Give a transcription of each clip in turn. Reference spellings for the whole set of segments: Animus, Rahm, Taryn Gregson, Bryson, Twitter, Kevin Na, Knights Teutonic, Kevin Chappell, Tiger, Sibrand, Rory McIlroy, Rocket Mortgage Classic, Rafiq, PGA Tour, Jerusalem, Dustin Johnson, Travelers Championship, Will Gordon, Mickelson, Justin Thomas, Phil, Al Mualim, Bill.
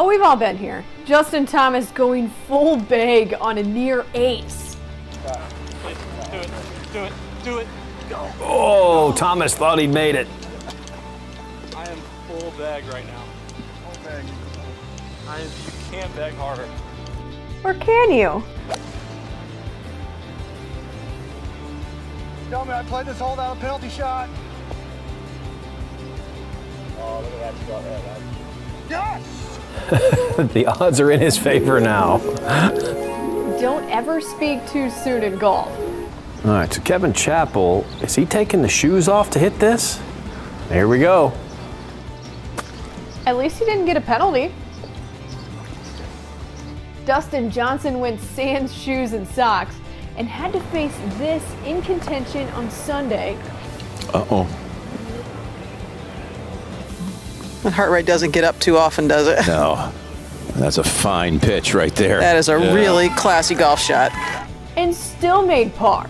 Oh, we've all been here. Justin Thomas going full bag on a near ace. Do it. Go. Oh, Thomas thought he made it. I am full bag right now. Full bag. You can't bag harder. Or can you? Tell me I played this hole without a penalty shot. Oh, look at that shot there, man. Yes! The odds are in his favor now. Don't ever speak too soon in golf. All right, so Kevin Chappell, is he taking the shoes off to hit this? There we go. At least he didn't get a penalty. Dustin Johnson went sans shoes and socks and had to face this in contention on Sunday. Uh-oh. That heart rate doesn't get up too often, does it? No. That's a fine pitch right there. That is a really classy golf shot. And still made par.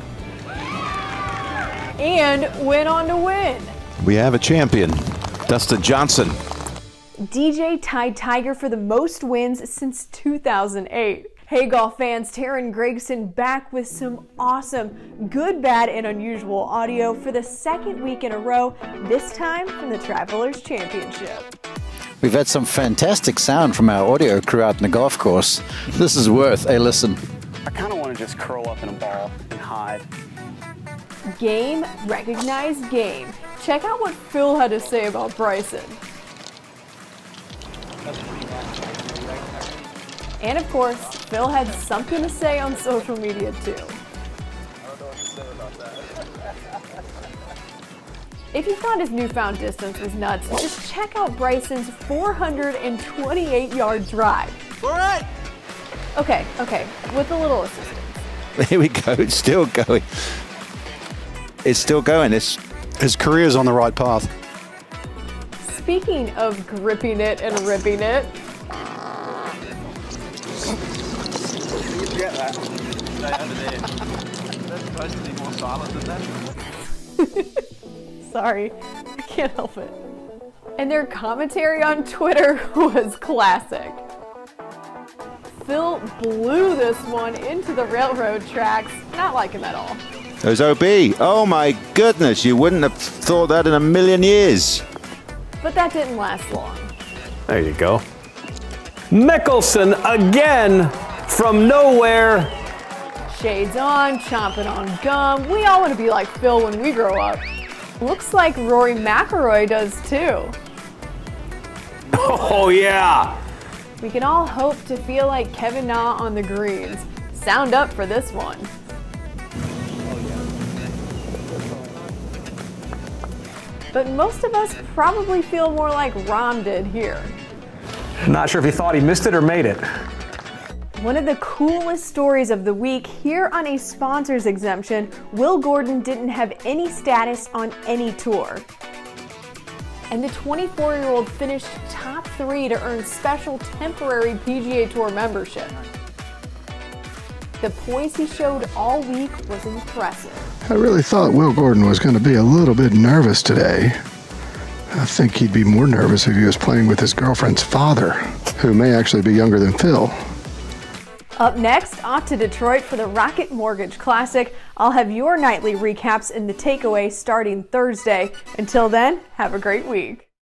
And went on to win. We have a champion, Dustin Johnson. DJ tied Tiger for the most wins since 2008. Hey golf fans, Taryn Gregson back with some awesome good, bad, and unusual audio for the second week in a row, this time from the Travelers Championship. We've had some fantastic sound from our audio crew out in the golf course. This is worth a listen. I kind of want to just curl up in a ball and hide. Game, recognize game. Check out what Phil had to say about Bryson. And of course, Bill had something to say on social media too. I don't know what to say about that. If you thought his newfound distance was nuts, just check out Bryson's 428-yard drive. All right. Okay, with a little assistance. Here we go. It's still going. It's still going. His career is on the right path. Speaking of gripping it and ripping it. Get that. Sorry, I can't help it. And their commentary on Twitter was classic. Phil blew this one into the railroad tracks, not like him at all. There's OB. Oh my goodness, you wouldn't have thought that in a million years. But that didn't last long. There you go. Mickelson again from nowhere. Shades on, chomping on gum. We all want to be like Phil when we grow up. Looks like Rory McIlroy does too. Oh yeah. We can all hope to feel like Kevin Na on the greens. Sound up for this one. But most of us probably feel more like Rahm did here. Not sure if he thought he missed it or made it. One of the coolest stories of the week here on a sponsor's exemption, Will Gordon didn't have any status on any tour. And the 24-year-old finished top 3 to earn special temporary PGA Tour membership. The poise he showed all week was impressive. I really thought Will Gordon was going to be a little bit nervous today. I think he'd be more nervous if he was playing with his girlfriend's father, who may actually be younger than Phil. Up next, off to Detroit for the Rocket Mortgage Classic. I'll have your nightly recaps in the takeaway starting Thursday. Until then, have a great week.